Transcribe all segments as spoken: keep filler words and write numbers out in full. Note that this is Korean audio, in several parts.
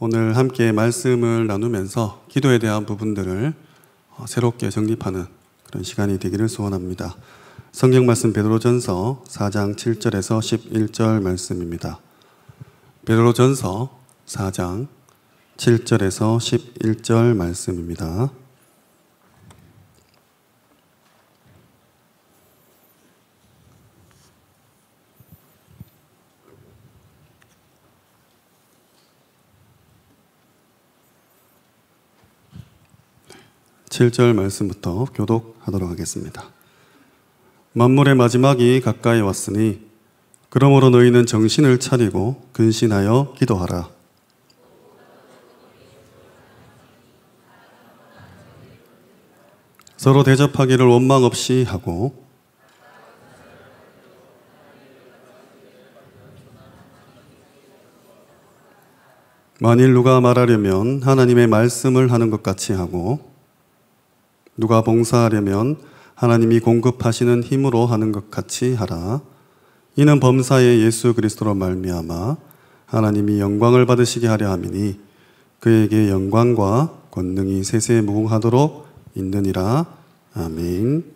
오늘 함께 말씀을 나누면서 기도에 대한 부분들을 새롭게 정립하는 그런 시간이 되기를 소원합니다. 성경 말씀 베드로전서 사 장 칠 절에서 십일 절 말씀입니다. 베드로전서 사 장 칠 절에서 십일 절 말씀입니다. 칠 절 말씀부터 교독하도록 하겠습니다. 만물의 마지막이 가까이 왔으니 그러므로 너희는 정신을 차리고 근신하여 기도하라. 서로 대접하기를 원망 없이 하고 만일 누가 말하려면 하나님의 말씀을 하는 것 같이 하고 누가 봉사하려면 하나님이 공급하시는 힘으로 하는 것 같이 하라. 이는 범사에 예수 그리스도로 말미암아 하나님이 영광을 받으시게 하려 함이니 그에게 영광과 권능이 세세무궁하도록 있느니라. 아멘.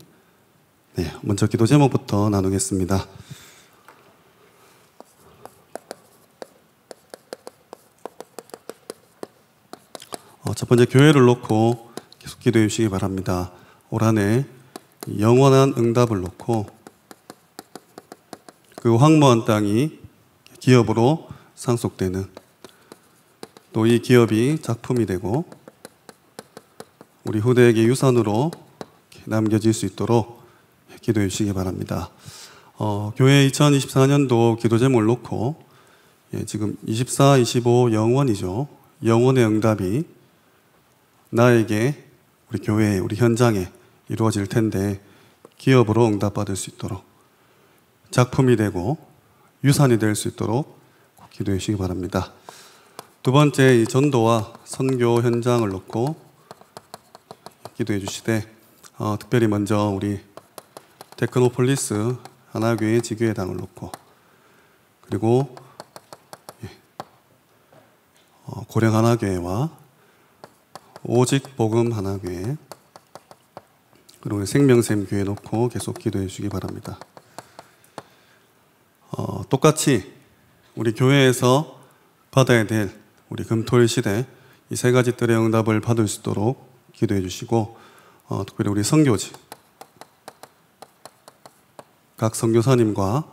네, 먼저 기도 제목부터 나누겠습니다. 어, 첫 번째 교회를 놓고 계속 기도해 주시기 바랍니다. 올 한 해 영원한 응답을 놓고 그 황무한 땅이 기업으로 상속되는, 또 이 기업이 작품이 되고 우리 후대에게 유산으로 남겨질 수 있도록 기도해 주시기 바랍니다. 어, 교회 이천이십사 년도 기도 제목을 놓고 예, 지금 이십사, 이십오 영원이죠. 영원의 응답이 나에게, 우리 교회에, 우리 현장에 이루어질 텐데 기업으로 응답받을 수 있도록, 작품이 되고 유산이 될 수 있도록 꼭 기도해 주시기 바랍니다. 두 번째, 이 전도와 선교 현장을 놓고 기도해 주시되, 어, 특별히 먼저 우리 테크노폴리스 하나교회 지교회당을 놓고, 그리고 예, 어, 고령 하나교회와 오직 복음 하나교회, 그리고 생명샘 교회 놓고 계속 기도해 주시기 바랍니다. 어, 똑같이 우리 교회에서 받아야 될 우리 금토일 시대 이 세 가지 뜰의 응답을 받을 수 있도록 기도해 주시고, 어, 특별히 우리 선교지 각 선교사님과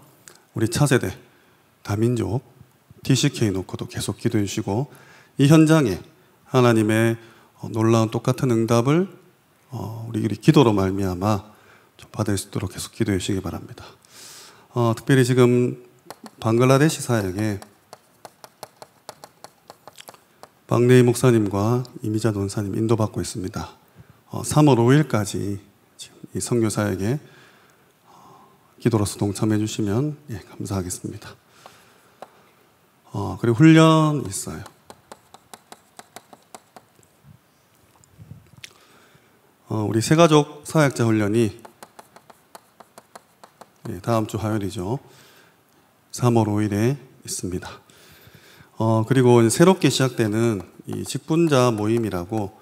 우리 차세대 다민족 티 씨 케이 놓고도 계속 기도해 주시고, 이 현장에 하나님의 놀라운 똑같은 응답을 우리 기도로 말미암아 받을 수 있도록 계속 기도해 주시기 바랍니다. 어, 특별히 지금 방글라데시 사역에 박래희 목사님과 이미자 논사님 인도받고 있습니다. 어, 삼월 오일까지 이 선교 사역에 기도로서 동참해 주시면 예, 감사하겠습니다. 어, 그리고 훈련이 있어요. 어, 우리 새가족 사역자 훈련이 예, 다음 주 화요일이죠. 삼월 오일에 있습니다. 어, 그리고 새롭게 시작되는 이 직분자 모임이라고,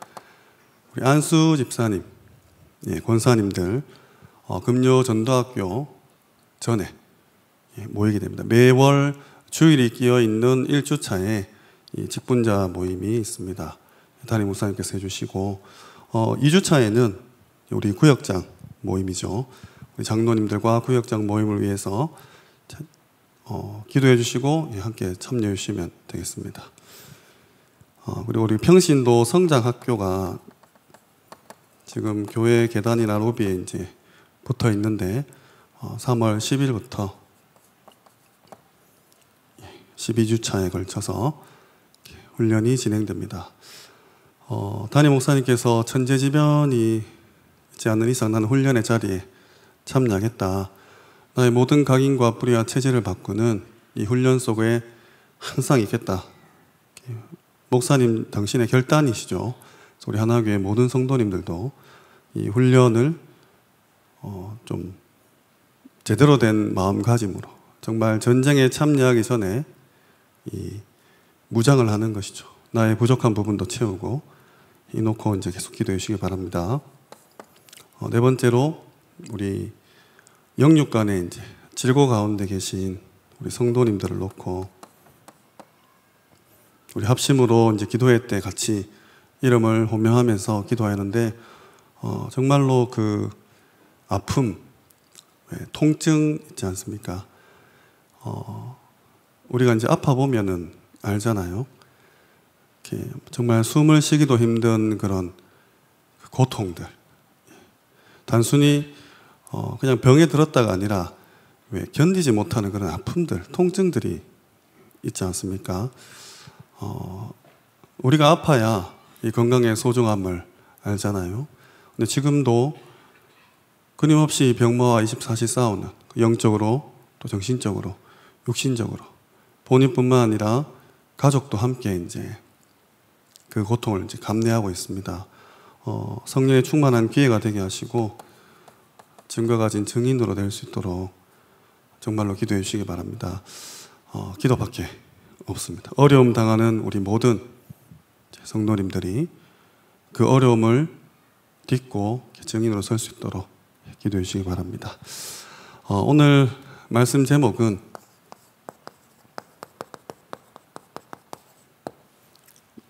우리 안수 집사님, 예, 권사님들 어, 금요 전도학교 전에 예, 모이게 됩니다. 매월 주일이 끼어 있는 일 주차에 이 직분자 모임이 있습니다. 담임 목사님께서 해주시고, 어, 이 주차에는 우리 구역장 모임이죠. 우리 장로님들과 구역장 모임을 위해서 어, 기도해 주시고 함께 참여해 주시면 되겠습니다. 어, 그리고 우리 평신도 성장학교가 지금 교회 계단이나 로비에 이제 붙어 있는데, 어, 삼월 십일부터 십이 주차에 걸쳐서 훈련이 진행됩니다. 어, 담임 목사님께서 천재지변이 있지 않는 이상 나는 훈련의 자리에 참여하겠다, 나의 모든 각인과 뿌리와 체질을 바꾸는 이 훈련 속에 항상 있겠다, 목사님 당신의 결단이시죠. 우리 하나교회 모든 성도님들도 이 훈련을 어, 좀 제대로 된 마음가짐으로 정말 전쟁에 참여하기 전에 이 무장을 하는 것이죠. 나의 부족한 부분도 채우고 이 놓고 이제 계속 기도해 주시기 바랍니다. 어, 네 번째로 우리 영육 간에 이제 질고 가운데 계신 우리 성도님들을 놓고 우리 합심으로 이제 기도회 때 같이 이름을 호명하면서 기도하였는데 어, 정말로 그 아픔, 네, 통증 있지 않습니까? 어, 우리가 이제 아파 보면은 알잖아요. 이렇게 정말 숨을 쉬기도 힘든 그런 고통들. 단순히 어, 그냥 병에 들었다가 아니라 왜 견디지 못하는 그런 아픔들, 통증들이 있지 않습니까? 어, 우리가 아파야 이 건강의 소중함을 알잖아요. 근데 지금도 끊임없이 병마와 이십사 시 싸우는 영적으로 또 정신적으로 육신적으로 본인뿐만 아니라 가족도 함께 이제 그 고통을 이제 감내하고 있습니다. 어, 성령에 충만한 기회가 되게 하시고 증거 가진 증인으로 될 수 있도록 정말로 기도해 주시기 바랍니다. 어, 기도밖에 없습니다. 어려움 당하는 우리 모든 성도님들이 그 어려움을 딛고 증인으로 설 수 있도록 기도해 주시기 바랍니다. 어, 오늘 말씀 제목은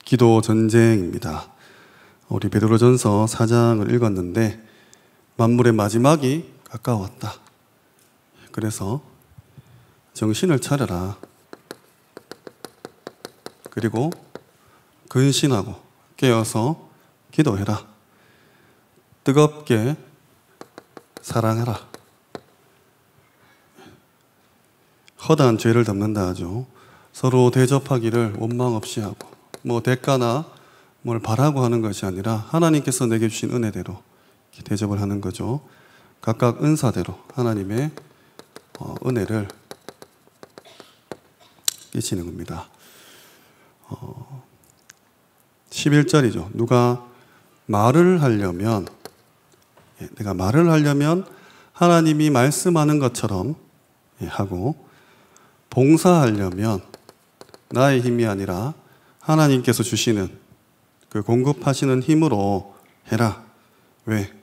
기도 전쟁입니다. 우리 베드로전서 사 장을 읽었는데 만물의 마지막이 가까웠다. 그래서 정신을 차려라. 그리고 근신하고 깨어서 기도해라. 뜨겁게 사랑해라. 허다한 죄를 덮는다 하죠. 서로 대접하기를 원망 없이 하고 뭐 대가나 뭘 바라고 하는 것이 아니라 하나님께서 내게 주신 은혜대로 대접을 하는 거죠. 각각 은사대로 하나님의 은혜를 끼치는 겁니다. 십일 절이죠. 누가 말을 하려면 내가 말을 하려면 하나님이 말씀하는 것처럼 하고 봉사하려면 나의 힘이 아니라 하나님께서 주시는 그 공급하시는 힘으로 해라. 왜?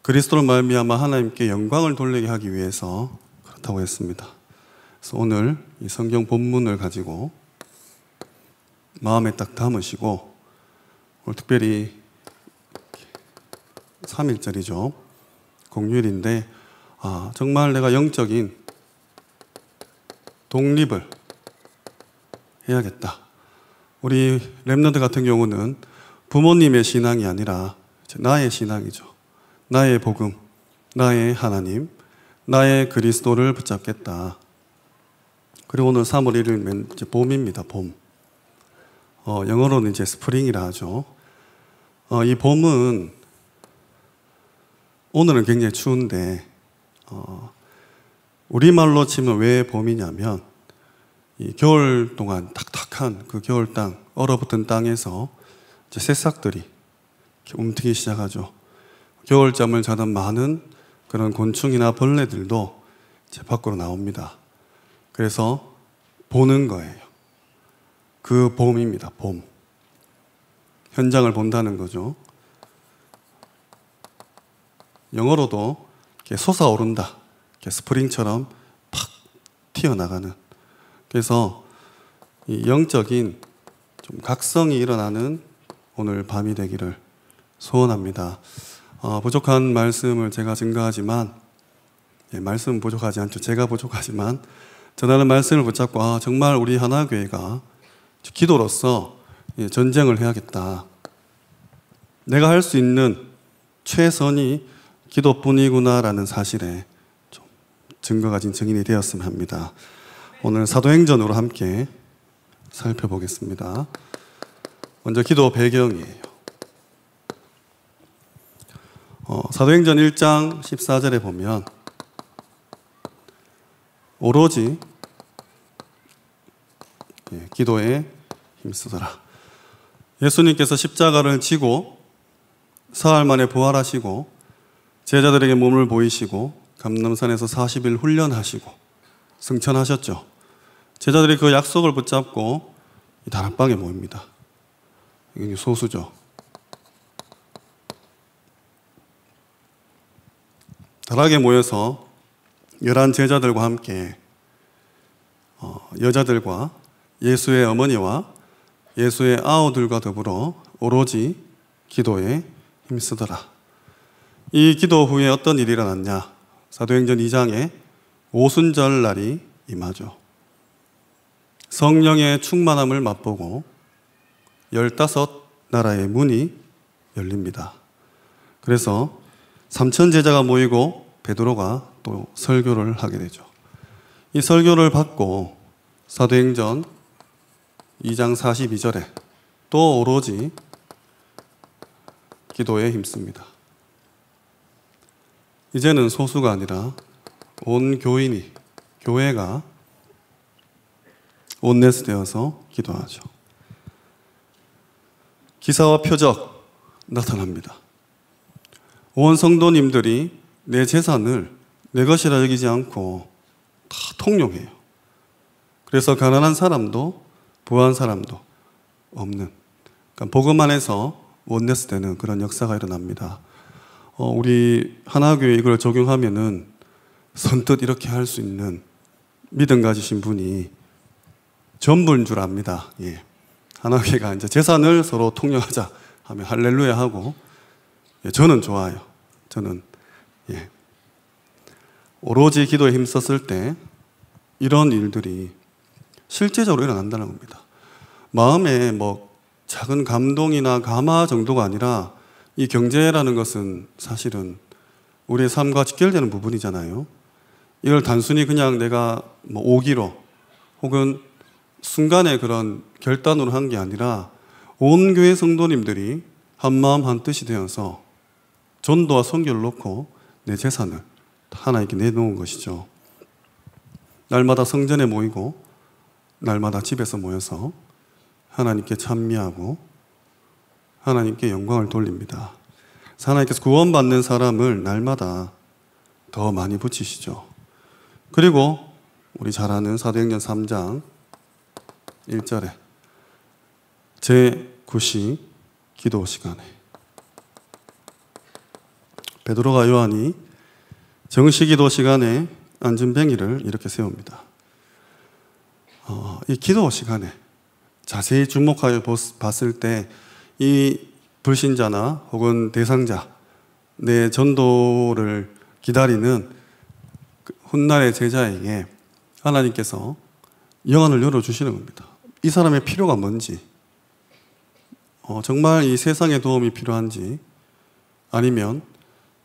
그리스도로 말미암아 하나님께 영광을 돌리게 하기 위해서 그렇다고 했습니다. 그래서 오늘 이 성경 본문을 가지고 마음에 딱 담으시고 오늘 특별히 삼 일절이죠. 공휴일인데 아, 정말 내가 영적인 독립을 해야겠다. 우리 렘넌트 같은 경우는 부모님의 신앙이 아니라 나의 신앙이죠. 나의 복음, 나의 하나님, 나의 그리스도를 붙잡겠다. 그리고 오늘 삼월 일일 이제 봄입니다. 봄. 어, 영어로는 이제 스프링이라 하죠. 어, 이 봄은 오늘은 굉장히 추운데 어, 우리말로 치면 왜 봄이냐면 이 겨울 동안 탁탁한 그 겨울 땅, 얼어붙은 땅에서 이제 새싹들이 움직이기 시작하죠. 겨울잠을 자던 많은 그런 곤충이나 벌레들도 이제 밖으로 나옵니다. 그래서 보는 거예요. 그 봄입니다. 봄. 현장을 본다는 거죠. 영어로도 이렇게 솟아오른다. 이렇게 스프링처럼 팍 튀어나가는. 그래서 이 영적인 좀 각성이 일어나는 오늘 밤이 되기를 소원합니다. 어, 부족한 말씀을 제가 증거하지만 예, 말씀은 부족하지 않죠. 제가 부족하지만 전하는 말씀을 붙잡고 아, 정말 우리 하나교회가 기도로서 예, 전쟁을 해야겠다. 내가 할 수 있는 최선이 기도뿐이구나라는 사실에 좀 증거 가진 증인이 되었으면 합니다. 오늘 사도행전으로 함께 살펴보겠습니다. 먼저 기도 배경이에요. 어, 사도행전 일 장 십사 절에 보면 오로지 예, 기도에 힘쓰더라. 예수님께서 십자가를 지고 사흘 만에 부활하시고 제자들에게 몸을 보이시고 감람산에서 사십 일 훈련하시고 승천하셨죠. 제자들이 그 약속을 붙잡고 다락방에 모입니다. 이게 소수죠. 다락에 모여서 열한 제자들과 함께 여자들과 예수의 어머니와 예수의 아우들과 더불어 오로지 기도에 힘쓰더라. 이 기도 후에 어떤 일이 일어났냐? 사도행전 이 장에 오순절 날이 임하죠. 성령의 충만함을 맛보고 열다섯 나라의 문이 열립니다. 그래서 삼천 제자가 모이고 베드로가 또 설교를 하게 되죠. 이 설교를 받고 사도행전 이 장 사십이 절에 또 오로지 기도에 힘씁니다. 이제는 소수가 아니라 온 교인이, 교회가 온네스되어서 기도하죠. 기사와 표적 나타납니다. 온 성도님들이 내 재산을 내 것이라 여기지 않고 다 통용해요. 그래서 가난한 사람도 부한 사람도 없는, 그러니까 복음 안에서 원네스되는 그런 역사가 일어납니다. 어, 우리 하나교회 이걸 적용하면은 선뜻 이렇게 할 수 있는 믿음 가지신 분이 전부인 줄 압니다. 예. 하나교회가 이제 재산을 서로 통용하자 하면 할렐루야 하고, 예, 저는 좋아요. 저는 예. 오로지 기도에 힘썼을 때 이런 일들이 실제적으로 일어난다는 겁니다. 마음에 뭐 작은 감동이나 감화 정도가 아니라 이 경제라는 것은 사실은 우리의 삶과 직결되는 부분이잖아요. 이걸 단순히 그냥 내가 뭐 오기로 혹은 순간의 그런 결단으로 한 게 아니라 온 교회 성도님들이 한마음 한뜻이 되어서 전도와 선교를 놓고 내 재산을 하나에게 내놓은 것이죠. 날마다 성전에 모이고 날마다 집에서 모여서 하나님께 찬미하고 하나님께 영광을 돌립니다. 하나님께서 구원받는 사람을 날마다 더 많이 붙이시죠. 그리고 우리 잘 아는 사도행전 삼 장 일 절에 제구 시 기도 시간에 베드로가 요한이 정시 기도 시간에 안진뱅이를 이렇게 세웁니다. 어, 이 기도 시간에 자세히 주목하여 봤을 때 이 불신자나 혹은 대상자, 내 전도를 기다리는 훗날의 제자에게 하나님께서 영안을 열어주시는 겁니다. 이 사람의 필요가 뭔지, 어, 정말 이 세상의 도움이 필요한지, 아니면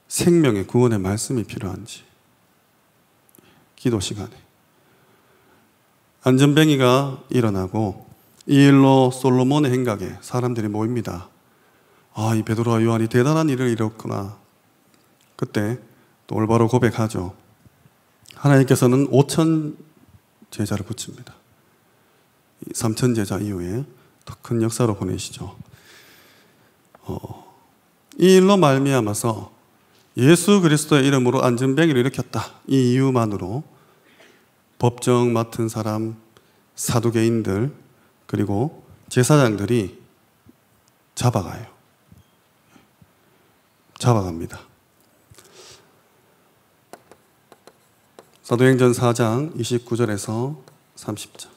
생명의 구원의 말씀이 필요한지. 기도 시간에 안전뱅이가 일어나고 이 일로 솔로몬의 행각에 사람들이 모입니다. 아, 이 베드로와 요한이 대단한 일을 이뤘구나. 그때 또 올바로 고백하죠. 하나님께서는 오천 제자를 붙입니다. 삼천 제자 이후에 더 큰 역사로 보내시죠. 어, 이 일로 말미암아서 예수 그리스도의 이름으로 안전뱅이를 일으켰다. 이 이유만으로 법정 맡은 사람, 사두개인들, 그리고 제사장들이 잡아가요. 잡아갑니다. 사도행전 사 장 이십구 절에서 삼십 절.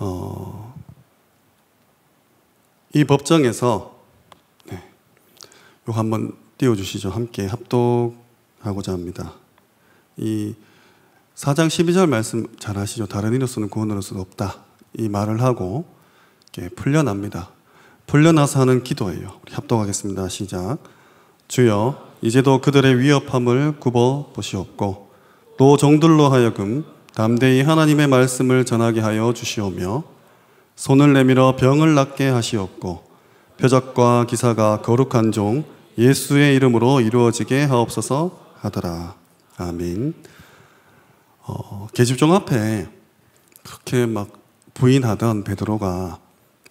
어, 이 법정에서 네, 요거 한번 띄워주시죠. 함께 합독하고자 합니다. 이 사 장 십이 절 말씀 잘 아시죠? 다른 이로서는 구원으로서는 없다. 이 말을 하고 이렇게 풀려납니다. 풀려나서 하는 기도예요. 우리 합동하겠습니다. 시작. 주여, 이제도 그들의 위협함을 굽어 보시옵고 또 종들로 하여금 담대히 하나님의 말씀을 전하게 하여 주시오며 손을 내밀어 병을 낫게 하시옵고 표적과 기사가 거룩한 종 예수의 이름으로 이루어지게 하옵소서 하더라. 아멘. 어, 계집종 앞에 그렇게 막 부인하던 베드로가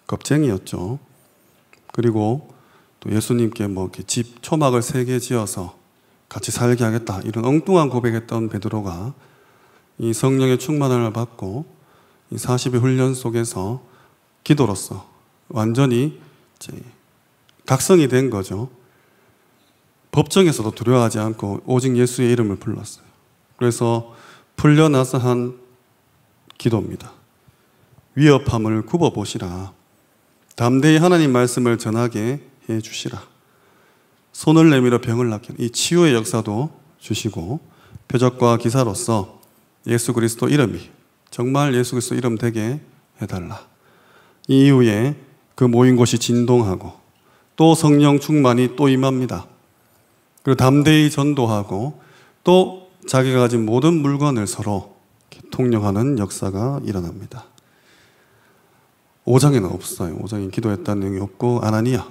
겁쟁이였죠. 그리고 또 예수님께 뭐 이렇게 집 초막을 세 개 지어서 같이 살게 하겠다 이런 엉뚱한 고백했던 베드로가 이 성령의 충만함을 받고 이 사십일 훈련 속에서 기도로서 완전히 각성이 된 거죠. 법정에서도 두려워하지 않고 오직 예수의 이름을 불렀어요. 그래서 풀려나서 한 기도입니다. 위협함을 굽어보시라. 담대히 하나님 말씀을 전하게 해주시라. 손을 내밀어 병을 낫게 이 치유의 역사도 주시고 표적과 기사로서 예수 그리스도 이름이 정말 예수 그리스도 이름 되게 해달라. 이 이후에 그 모인 곳이 진동하고 또 성령 충만이 또 임합니다. 그리고 담대히 전도하고 또 자기가 가진 모든 물건을 서로 통용하는 역사가 일어납니다. 오 장에는 없어요. 오 장에 기도했다는 내용이 없고 아나니아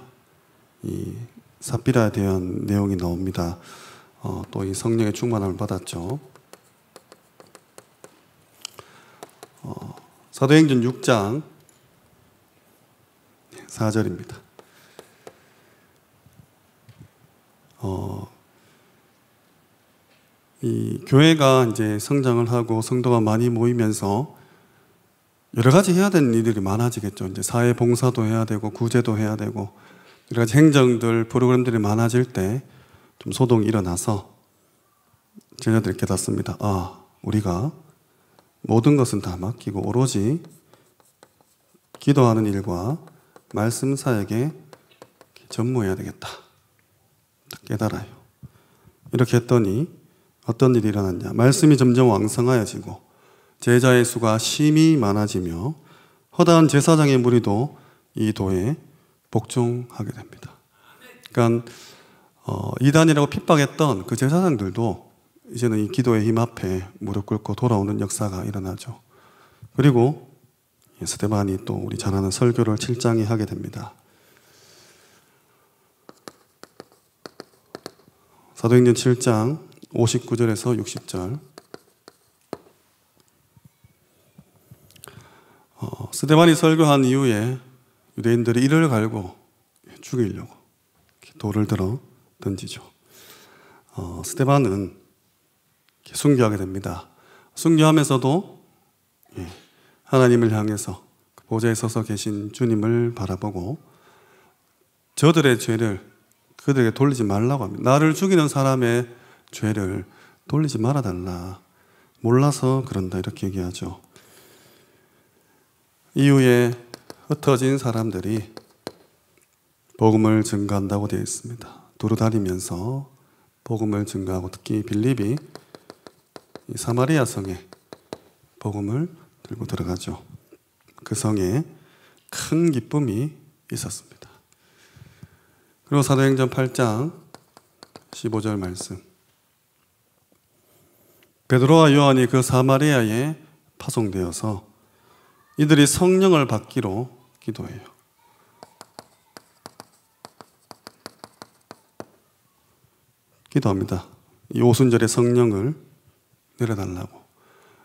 이 삽비라에 대한 내용이 나옵니다. 어, 또 이 성령의 충만함을 받았죠. 어, 사도행전 육 장 사 절입니다. 어, 이 교회가 이제 성장을 하고 성도가 많이 모이면서 여러 가지 해야 되는 일들이 많아지겠죠. 이제 사회 봉사도 해야 되고 구제도 해야 되고 여러 가지 행정들, 프로그램들이 많아질 때 좀 소동이 일어나서 제자들이 깨닫습니다. 아, 우리가 모든 것은 다 맡기고 오로지 기도하는 일과 말씀 사역에 전무해야 되겠다. 깨달아요. 이렇게 했더니 어떤 일이 일어났냐. 말씀이 점점 왕성하여지고 제자의 수가 심히 많아지며 허다한 제사장의 무리도 이 도에 복종하게 됩니다. 그러니까 어, 이단이라고 핍박했던 그 제사장들도 이제는 이 기도의 힘 앞에 무릎 꿇고 돌아오는 역사가 일어나죠. 그리고 스데반이 또 우리 잘 아는 설교를 칠 장에 하게 됩니다. 사도행전 칠 장 오십구 절에서 육십 절. 어, 스데반이 설교한 이후에 유대인들이 이를 갈고 죽이려고 돌을 들어 던지죠. 어, 스데반은 순교하게 됩니다. 순교하면서도 예, 하나님을 향해서 그 보좌에 서서 계신 주님을 바라보고 저들의 죄를 그들에게 돌리지 말라고 합니다. 나를 죽이는 사람의 죄를 돌리지 말아달라. 몰라서 그런다 이렇게 얘기하죠. 이후에 흩어진 사람들이 복음을 증거한다고 되어 있습니다. 두루 다니면서 복음을 증거하고 특히 빌립이 사마리아 성에 복음을 들고 들어가죠. 그 성에 큰 기쁨이 있었습니다. 그리고 사도행전 팔 장 십오 절 말씀. 베드로와 요한이 그 사마리아에 파송되어서 이들이 성령을 받기로 기도해요. 기도합니다. 이 오순절에 성령을 내려달라고.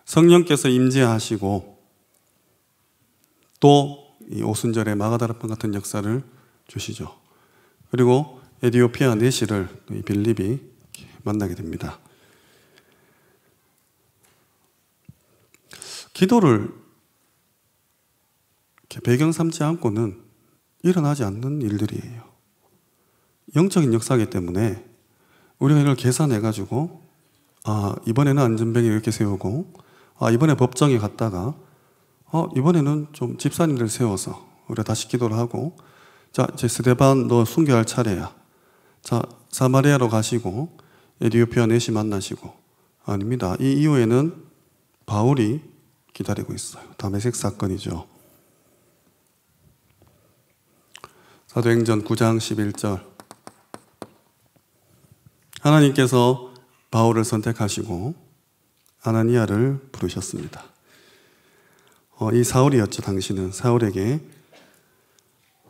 성령께서 임재하시고 또 이 오순절에 마가다락방 같은 역사를 주시죠. 그리고 에디오피아 내시를 이 빌립이 만나게 됩니다. 기도를 배경 삼지 않고는 일어나지 않는 일들이에요. 영적인 역사이기 때문에 우리가 이걸 계산해가지고 아 이번에는 안전병에 이렇게 세우고 아 이번에 법정에 갔다가 아 이번에는 좀 집사님들 세워서 우리가 다시 기도를 하고 자 제 스데반 너 순교할 차례야. 자 사마리아로 가시고 에디오피아 내시 만나시고 아닙니다. 이 이후에는 바울이 기다리고 있어요. 다메섹 사건이죠. 사도행전 구 장 십일 절. 하나님께서 바울을 선택하시고 아나니아를 부르셨습니다. 어, 이 사울이었죠. 당신은 사울에게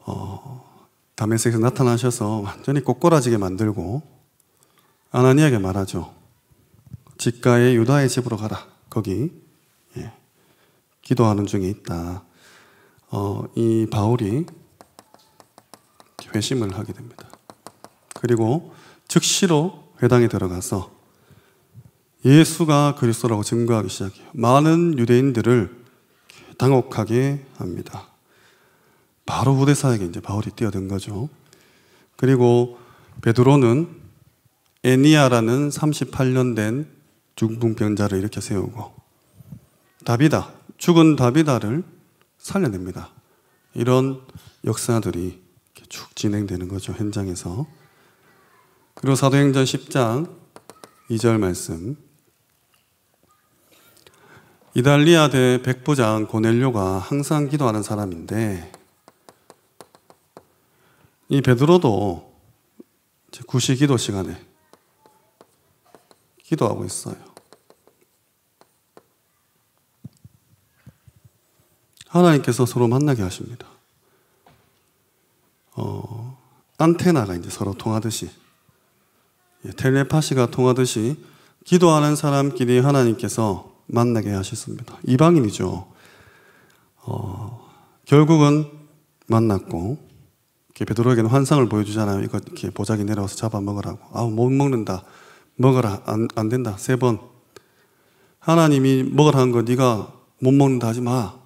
어, 다메섹에서 나타나셔서 완전히 꼬꼬라지게 만들고 아나니아에게 말하죠. 직가의 유다의 집으로 가라. 거기 예, 기도하는 중에 있다. 어, 이 바울이 회심을 하게 됩니다. 그리고 즉시로 회당에 들어가서 예수가 그리스도라고 증거하기 시작해요. 많은 유대인들을 당혹하게 합니다. 바로 후대사에게 이제 바울이 뛰어든 거죠. 그리고 베드로는 에니아라는 삼십팔 년 된 중풍병자를 일으켜 세우고 다비다, 죽은 다비다를 살려냅니다. 이런 역사들이 쭉 진행되는 거죠, 현장에서. 그리고 사도행전 십 장 이 절 말씀, 이달리아 대 백부장 고넬료가 항상 기도하는 사람인데, 이 베드로도 구시 기도 시간에 기도하고 있어요. 하나님께서 서로 만나게 하십니다. 어, 안테나가 이제 서로 통하듯이, 텔레파시가 통하듯이 기도하는 사람끼리 하나님께서 만나게 하셨습니다. 이방인이죠. 어, 결국은 만났고, 이렇게 베드로에게는 환상을 보여주잖아요. 이거 이렇게 보자기 내려와서 잡아먹으라고. 아우, 못 먹는다. 먹어라. 안, 안 된다. 세 번. 하나님이 먹으라는 거 네가 못 먹는다 하지 마.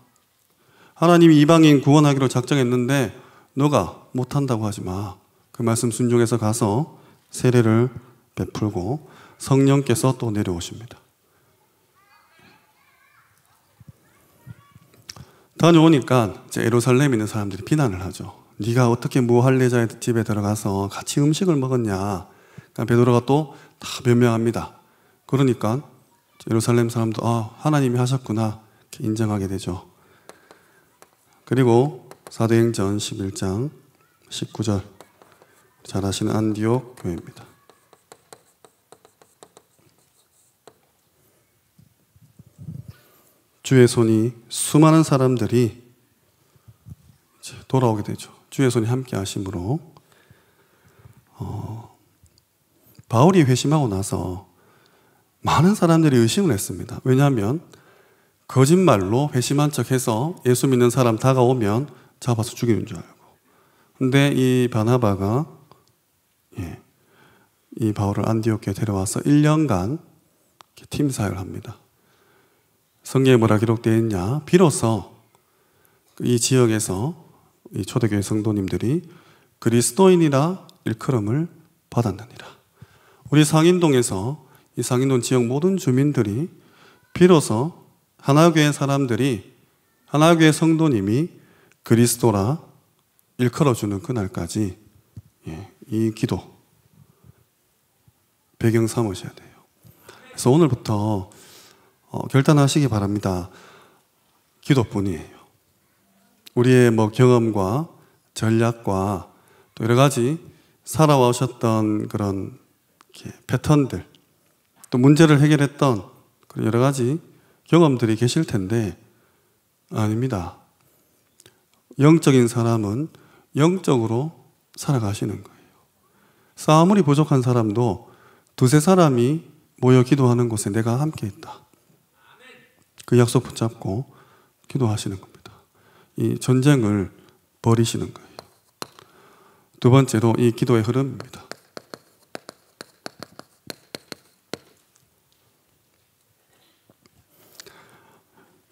하나님이 이방인 구원하기로 작정했는데 너가 못한다고 하지 마. 그 말씀 순종해서 가서 세례를 베풀고 성령께서 또 내려오십니다. 다녀오니까 이제 예루살렘에 있는 사람들이 비난을 하죠. 네가 어떻게 무할례자의 집에 들어가서 같이 음식을 먹었냐. 그러니까 베드로가 또 다 변명합니다. 그러니까 예루살렘 사람도 아, 하나님이 하셨구나 인정하게 되죠. 그리고 사도행전 십일 장 십구 절, 잘 아시는 안디옥 교회입니다. 주의 손이 수많은 사람들이 돌아오게 되죠. 주의 손이 함께 하심으로. 어, 바울이 회심하고 나서 많은 사람들이 의심을 했습니다. 왜냐하면 거짓말로 회심한 척해서 예수 믿는 사람 다가오면 잡아서 죽이는 줄 알고. 근데 이 바나바가 예, 이 바울을 안디옥에 데려와서 일 년간 팀 사역을 합니다. 성경에 뭐라 기록되어 있냐. 비로소 이 지역에서 이 초대교회 성도님들이 그리스도인이라 일컬음을 받았느니라. 우리 상인동에서 이 상인동 지역 모든 주민들이 비로소 하나교회 사람들이, 하나교회 성도님이 그리스도라 일컬어주는 그날까지 예, 이 기도 배경 삼으셔야 돼요. 그래서 오늘부터 어, 결단하시기 바랍니다. 기도뿐이에요. 우리의 뭐 경험과 전략과 또 여러 가지 살아오셨던 그런 패턴들, 또 문제를 해결했던 그런 여러 가지 경험들이 계실 텐데, 아닙니다. 영적인 사람은 영적으로 살아가시는 거예요. 싸움이 부족한 사람도 두세 사람이 모여 기도하는 곳에 내가 함께 있다. 그 약속 붙잡고 기도하시는 겁니다. 이 전쟁을 벌이시는 거예요. 두 번째로 이 기도의 흐름입니다.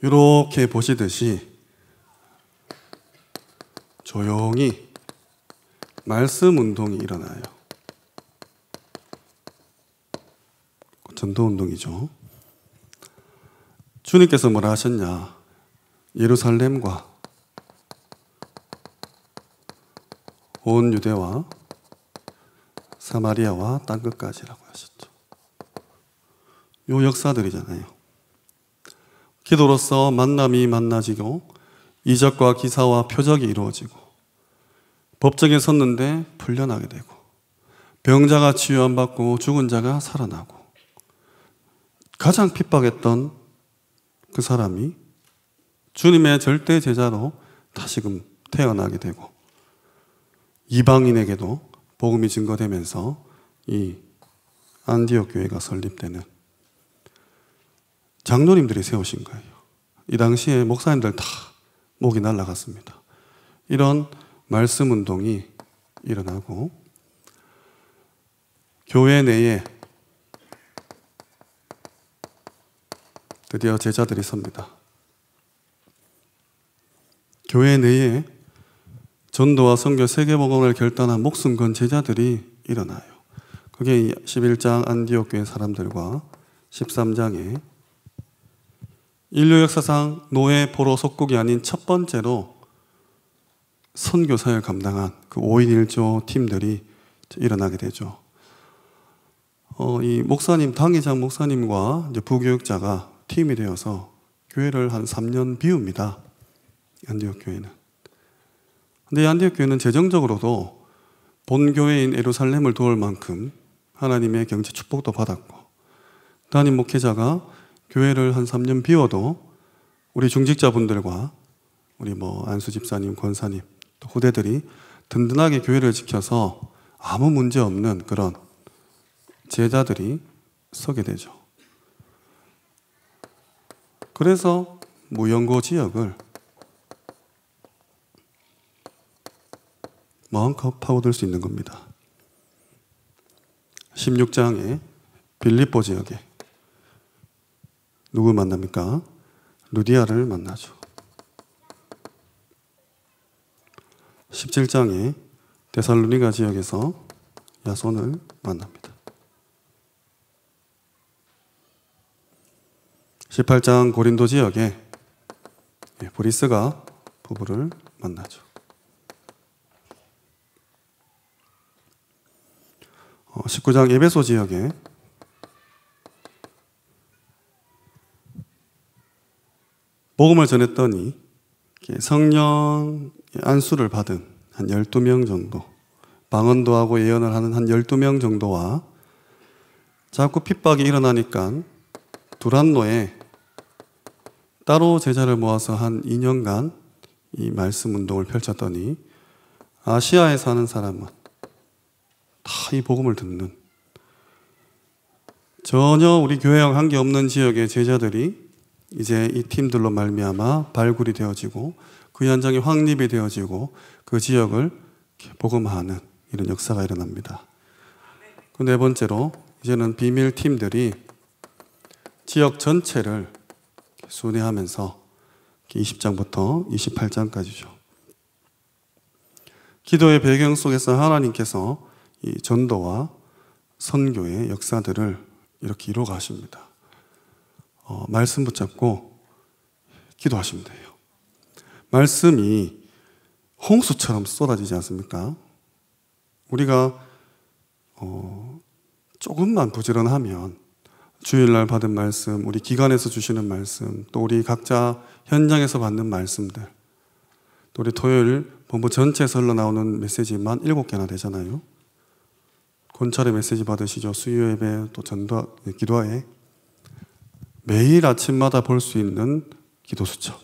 이렇게 보시듯이 조용히 말씀 운동이 일어나요. 전도 운동이죠. 주님께서 뭐라 하셨냐. 예루살렘과 온 유대와 사마리아와 땅끝까지라고 하셨죠. 요 역사들이잖아요. 기도로서 만남이 만나지고 이적과 기사와 표적이 이루어지고 법정에 섰는데 풀려나게 되고 병자가 치유받고 죽은 자가 살아나고 가장 핍박했던 그 사람이 주님의 절대 제자로 다시금 태어나게 되고 이방인에게도 복음이 증거되면서 이 안디옥 교회가 설립되는, 장로님들이 세우신 거예요. 이 당시에 목사님들 다 목이 날라갔습니다. 이런 말씀 운동이 일어나고 교회 내에 드디어 제자들이 섭니다. 교회 내에 전도와 선교 세계복음을 결단한 목숨 건 제자들이 일어나요. 그게 십일 장 안디옥 교회 사람들과 십삼 장에 인류 역사상 노예, 포로, 속국이 아닌 첫 번째로 선교사를 감당한 그 오일 일조 팀들이 일어나게 되죠. 어, 이 목사님, 당의장 목사님과 이제 부교육자가 팀이 되어서 교회를 한 삼 년 비웁니다. 안디옥 교회는. 근데 안디옥 교회는 재정적으로도 본교회인 예루살렘을 도울 만큼 하나님의 경제 축복도 받았고, 담임 목회자가 교회를 한 삼 년 비워도 우리 중직자분들과 우리 뭐 안수 집사님, 권사님, 또 후대들이 든든하게 교회를 지켜서 아무 문제 없는 그런 제자들이 서게 되죠. 그래서 무영고 지역을 마음껏 파고들 수 있는 겁니다. 십육 장에 빌립보 지역에 누구 만납니까? 루디아를 만나죠. 십칠 장에 데살로니가 지역에서 야손을 만납니다. 십팔 장 고린도 지역에 브리스가 부부를 만나죠. 십구 장 에베소 지역에 복음을 전했더니 성령 안수를 받은 한 열두 명 정도, 방언도 하고 예언을 하는 한 열두 명 정도와 자꾸 핍박이 일어나니까 두란노에 따로 제자를 모아서 한 이 년간 이 말씀 운동을 펼쳤더니 아시아에 사는 사람은 다 이 복음을 듣는, 전혀 우리 교회와 관계없는 지역의 제자들이 이제 이 팀들로 말미암아 발굴이 되어지고 그 현장이 확립이 되어지고 그 지역을 복음화하는 이런 역사가 일어납니다. 그 네 번째로, 이제는 비밀 팀들이 지역 전체를 순회하면서 이십 장부터 이십팔 장까지죠. 기도의 배경 속에서 하나님께서 이 전도와 선교의 역사들을 이렇게 이루어 가십니다. 어, 말씀 붙잡고 기도하시면 돼요. 말씀이 홍수처럼 쏟아지지 않습니까? 우리가 어, 조금만 부지런하면 주일날 받은 말씀, 우리 기관에서 주시는 말씀, 또 우리 각자 현장에서 받는 말씀들, 또 우리 토요일 본부 전체에서 흘러나오는 메시지만 일곱 개나 되잖아요. 권찰의 메시지 받으시죠. 수요 예배, 또 전도, 기도회, 매일 아침마다 볼 수 있는 기도 수첩,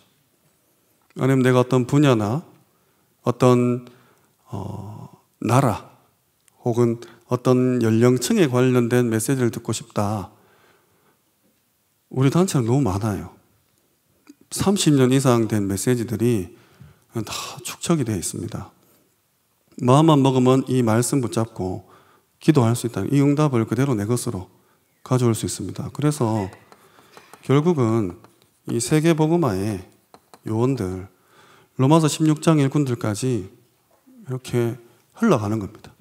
아니면 내가 어떤 분야나 어떤 어, 나라 혹은 어떤 연령층에 관련된 메시지를 듣고 싶다. 우리 단체는 너무 많아요. 삼십 년 이상 된 메시지들이 다 축적이 되어 있습니다. 마음만 먹으면 이 말씀 붙잡고 기도할 수 있다. 이 응답을 그대로 내 것으로 가져올 수 있습니다. 그래서 결국은 이 세계복음화의 요원들, 로마서 십육 장 일꾼들까지 이렇게 흘러가는 겁니다.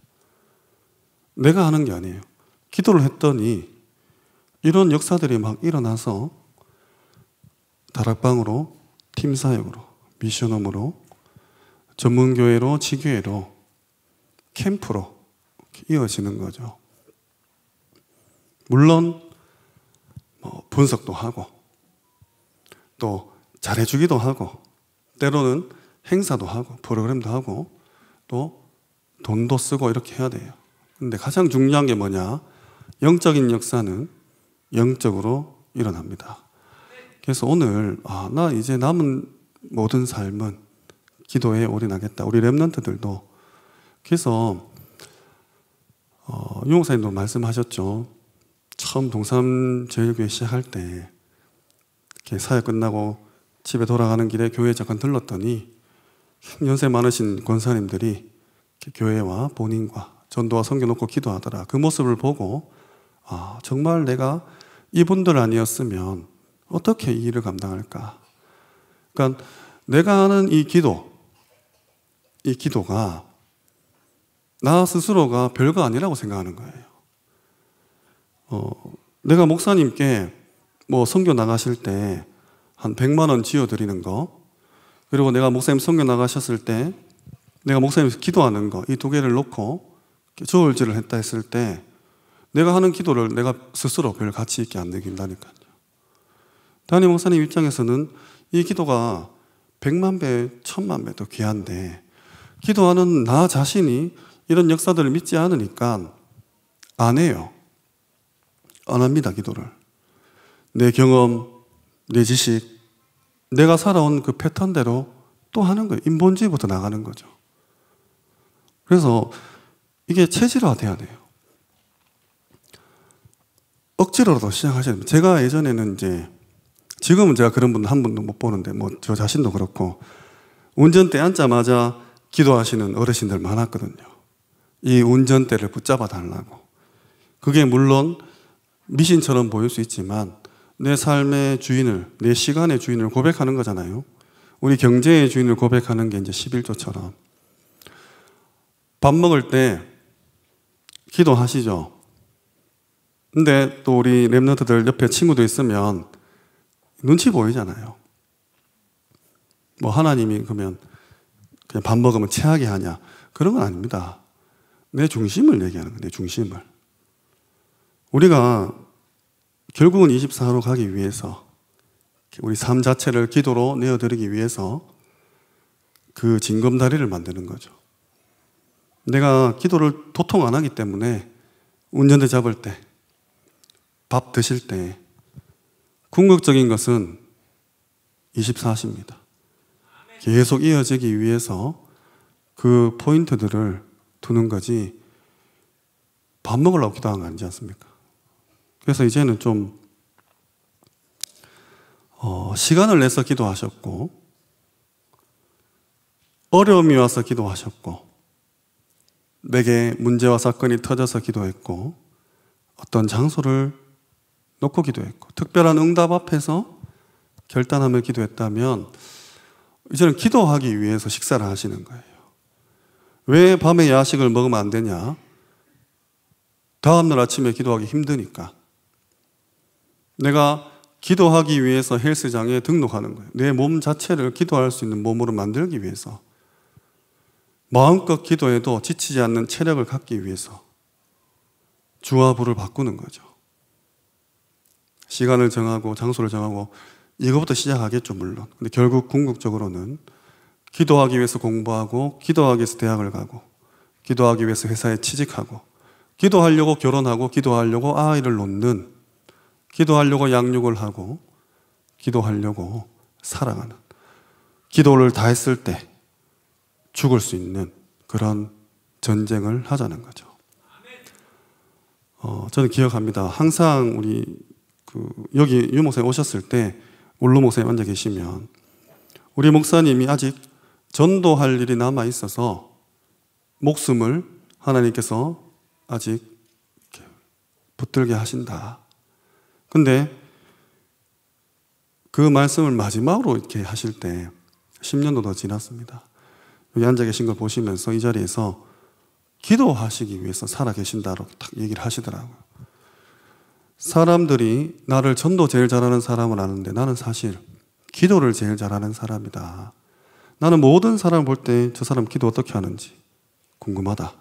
내가 하는 게 아니에요. 기도를 했더니 이런 역사들이 막 일어나서 다락방으로, 팀사역으로, 미션홈으로, 전문교회로, 지교회로, 캠프로 이어지는 거죠. 물론 뭐 분석도 하고 또 잘해주기도 하고, 때로는 행사도 하고 프로그램도 하고 또 돈도 쓰고 이렇게 해야 돼요. 근데 가장 중요한 게 뭐냐? 영적인 역사는 영적으로 일어납니다. 그래서 오늘 아, 나 이제 남은 모든 삶은 기도에 올인하겠다. 우리 랩런트들도. 그래서 어, 유 목사님도 말씀하셨죠. 처음 동삼제일교회 시작할 때 이렇게 사회 끝나고 집에 돌아가는 길에 교회에 잠깐 들렀더니 연세 많으신 권사님들이 교회와 본인과 전도와 선교 놓고 기도하더라. 그 모습을 보고 아, 정말 내가 이분들 아니었으면 어떻게 이 일을 감당할까. 그러니까 내가 하는 이 기도, 이 기도가 나 스스로가 별거 아니라고 생각하는 거예요. 어, 내가 목사님께 뭐 선교 나가실 때 한 백만 원 지어드리는 거, 그리고 내가 목사님 선교 나가셨을 때 내가 목사님 기도하는 거, 이 두 개를 놓고 저울질을 했다 했을 때 내가 하는 기도를 내가 스스로 별 가치 있게 안 느낀다니까요. 담임 목사님 입장에서는 이 기도가 백만 배, 천만 배도 귀한데 기도하는 나 자신이 이런 역사들을 믿지 않으니까 안 해요. 안 합니다, 기도를. 내 경험, 내 지식, 내가 살아온 그 패턴대로 또 하는 거예요. 인본주의부터 나가는 거죠. 그래서 이게 체질화돼야 돼요. 억지로라도 시작하셔야 됩니다. 제가 예전에는 이제, 지금은 제가 그런 분 한 분도 못 보는데, 뭐 저 자신도 그렇고, 운전대 앉자마자 기도하시는 어르신들 많았거든요. 이 운전대를 붙잡아 달라고. 그게 물론 미신처럼 보일 수 있지만 내 삶의 주인을, 내 시간의 주인을 고백하는 거잖아요. 우리 경제의 주인을 고백하는 게 이제 십일조처럼. 밥 먹을 때 기도하시죠. 근데 또 우리 랩런트들 옆에 친구도 있으면 눈치 보이잖아요. 뭐 하나님이 그러면 그냥 밥 먹으면 체하게 하냐, 그런 건 아닙니다. 내 중심을 얘기하는 거예요. 내 중심을. 우리가 결국은 이십사로 가기 위해서, 우리 삶 자체를 기도로 내어드리기 위해서 그 징검다리를 만드는 거죠. 내가 기도를 도통 안 하기 때문에 운전대 잡을 때, 밥 드실 때 궁극적인 것은 이십사십니다. 계속 이어지기 위해서 그 포인트들을 두는 거지 밥 먹으려고 기도한 거 아니지 않습니까? 그래서 이제는 좀 어, 시간을 내서 기도하셨고, 어려움이 와서 기도하셨고, 내게 문제와 사건이 터져서 기도했고, 어떤 장소를 놓고 기도했고, 특별한 응답 앞에서 결단하며 기도했다면 이제는 기도하기 위해서 식사를 하시는 거예요. 왜 밤에 야식을 먹으면 안 되냐? 다음날 아침에 기도하기 힘드니까. 내가 기도하기 위해서 헬스장에 등록하는 거예요. 내 몸 자체를 기도할 수 있는 몸으로 만들기 위해서, 마음껏 기도해도 지치지 않는 체력을 갖기 위해서 주와 부를 바꾸는 거죠. 시간을 정하고 장소를 정하고 이거부터 시작하겠죠, 물론. 근데 결국 궁극적으로는 기도하기 위해서 공부하고, 기도하기 위해서 대학을 가고, 기도하기 위해서 회사에 취직하고, 기도하려고 결혼하고, 기도하려고 아이를 낳는, 기도하려고 양육을 하고, 기도하려고 살아가는, 기도를 다 했을 때 죽을 수 있는 그런 전쟁을 하자는 거죠. 어, 저는 기억합니다. 항상 우리 그 여기 유 목사님 오셨을 때 올로 목사님 앉아 계시면 우리 목사님이 아직 전도할 일이 남아 있어서 목숨을 하나님께서 아직 붙들게 하신다. 근데 그 말씀을 마지막으로 이렇게 하실 때 십 년도 더 지났습니다. 여기 앉아 계신 걸 보시면서 이 자리에서 기도하시기 위해서 살아 계신다라고 딱 얘기를 하시더라고요. 사람들이 나를 전도 제일 잘하는 사람을 아는데 나는 사실 기도를 제일 잘하는 사람이다. 나는 모든 사람을 볼 때 저 사람 기도 어떻게 하는지 궁금하다.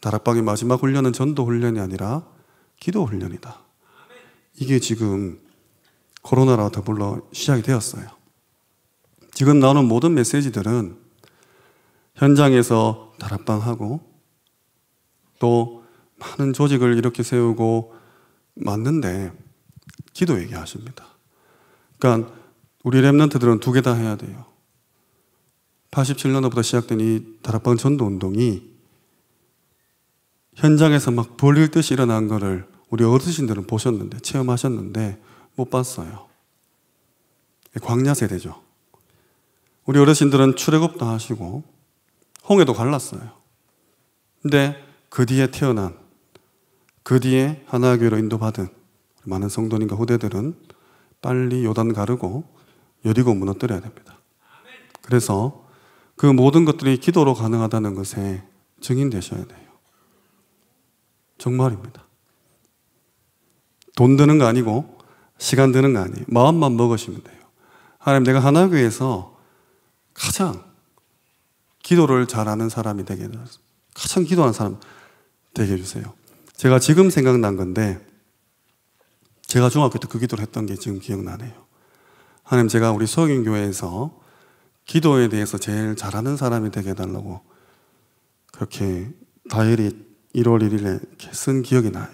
다락방의 마지막 훈련은 전도 훈련이 아니라 기도 훈련이다. 이게 지금 코로나와 더불어 시작이 되었어요. 지금 나오는 모든 메시지들은 현장에서 다락방하고 또 많은 조직을 이렇게 세우고 맞는데 기도 얘기하십니다. 그러니까 우리 랩런트들은 두 개 다 해야 돼요. 팔십칠 년도부터 시작된 이 다락방 전도 운동이 현장에서 막 벌일 듯이 일어난 거를 우리 어르신들은 보셨는데, 체험하셨는데 못 봤어요. 광야 세대죠. 우리 어르신들은 출애굽도 하시고 홍해도 갈랐어요. 근데 그 뒤에 태어난, 그 뒤에 하나교회로 인도받은 많은 성도님과 후대들은 빨리 요단 가르고 여리고 무너뜨려야 됩니다. 그래서 그 모든 것들이 기도로 가능하다는 것에 증인되셔야 돼요. 정말입니다. 돈 드는 거 아니고 시간 드는 거 아니에요. 마음만 먹으시면 돼요. 하나님, 내가 하나교회에서 가장 기도를 잘하는 사람이 되게 해주세요. 가장 기도하는 사람 되게 해주세요. 제가 지금 생각난 건데, 제가 중학교 때 그 기도를 했던 게 지금 기억나네요. 하나님, 제가 우리 소경교회에서 기도에 대해서 제일 잘하는 사람이 되게 해달라고 그렇게 다이어리 일월 일일에 이렇게 쓴 기억이 나요.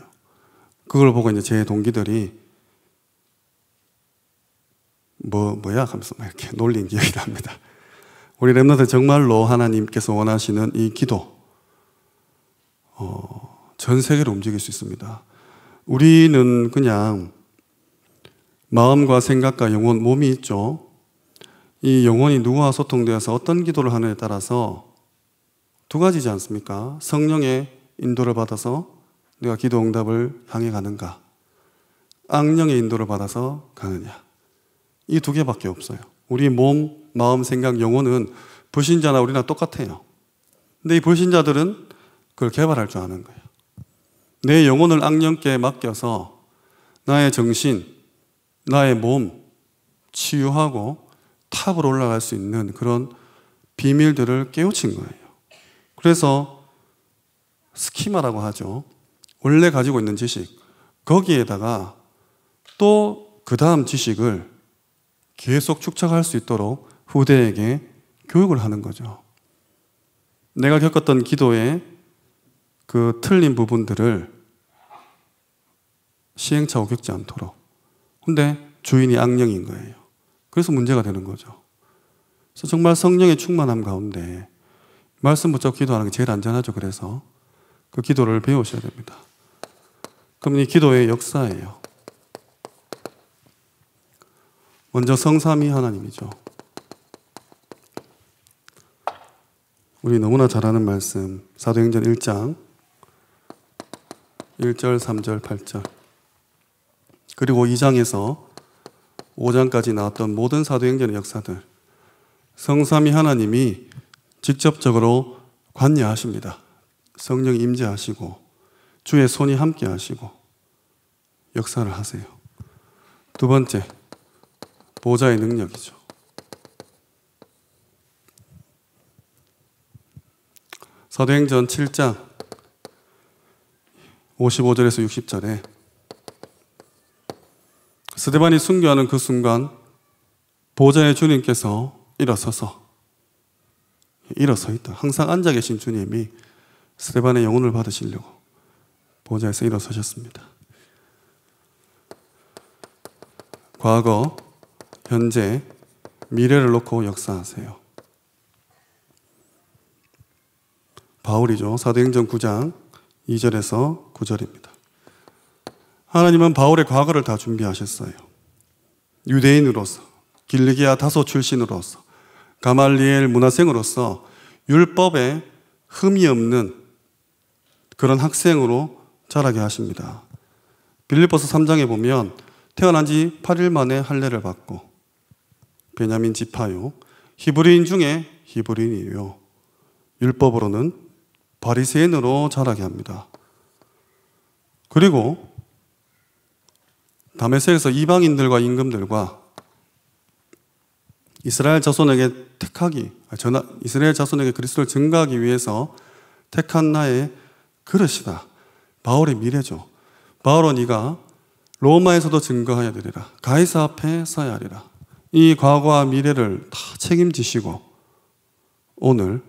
그걸 보고 이제 제 동기들이 뭐, 뭐야? 하면서 막 이렇게 놀린 기억이 납니다. 우리 렘넌트 정말로 하나님께서 원하시는 이 기도, 어, 전 세계를 움직일 수 있습니다. 우리는 그냥 마음과 생각과 영혼, 몸이 있죠. 이 영혼이 누구와 소통되어서 어떤 기도를 하느냐에 따라서 두 가지지 않습니까? 성령의 인도를 받아서 내가 기도 응답을 향해 가는가, 악령의 인도를 받아서 가느냐. 이 두 개밖에 없어요. 우리 몸, 마음, 생각, 영혼은 불신자나 우리나 똑같아요. 근데 이 불신자들은 그걸 개발할 줄 아는 거예요. 내 영혼을 악령께 맡겨서 나의 정신, 나의 몸 치유하고 탑으로 올라갈 수 있는 그런 비밀들을 깨우친 거예요. 그래서 스키마라고 하죠. 원래 가지고 있는 지식, 거기에다가 또 그 다음 지식을 계속 축적할 수 있도록 후대에게 교육을 하는 거죠. 내가 겪었던 기도의 그 틀린 부분들을 시행착오 겪지 않도록. 근데 주인이 악령인 거예요. 그래서 문제가 되는 거죠. 그래서 정말 성령의 충만함 가운데 말씀 붙잡고 기도하는 게 제일 안전하죠. 그래서 그 기도를 배우셔야 됩니다. 그럼 이 기도의 역사예요. 먼저 성삼위 하나님이죠. 우리 너무나 잘 아는 말씀, 사도행전 일장 일절 삼절 팔절, 그리고 이장에서 오장까지 나왔던 모든 사도행전의 역사들, 성삼위 하나님이 직접적으로 관여하십니다. 성령이 임재하시고 주의 손이 함께 하시고 역사를 하세요. 두 번째, 보좌의 능력이죠. 사도행전 칠장 오십오절에서 육십절에 스데반이 순교하는 그 순간 보좌의 주님께서 일어서서, 일어서 있다, 항상 앉아 계신 주님이 스데반의 영혼을 받으시려고 보좌에서 일어서셨습니다. 과거, 현재, 미래를 놓고 역사하세요. 바울이죠. 사도행전 구장 이절에서 구절입니다. 하나님은 바울의 과거를 다 준비하셨어요. 유대인으로서, 길리기아 다소 출신으로서, 가말리엘 문화생으로서, 율법에 흠이 없는 그런 학생으로 자라게 하십니다. 빌립보서 삼장에 보면 태어난 지 팔일 만에 할례를 받고 베냐민 지파요, 히브리인 중에 히브리인이요, 율법으로는 바리새인으로 자라게 합니다. 그리고 다메섹에서 이방인들과 임금들과 이스라엘 자손에게 택하기, 전하, 이스라엘 자손에게 그리스도를 증거하기 위해서 택한 나의 그릇이다. 바울의 미래죠. 바울아, 네가 로마에서도 증거해야 되리라, 가이사 앞에 서야 하리라. 이 과거와 미래를 다 책임지시고 오늘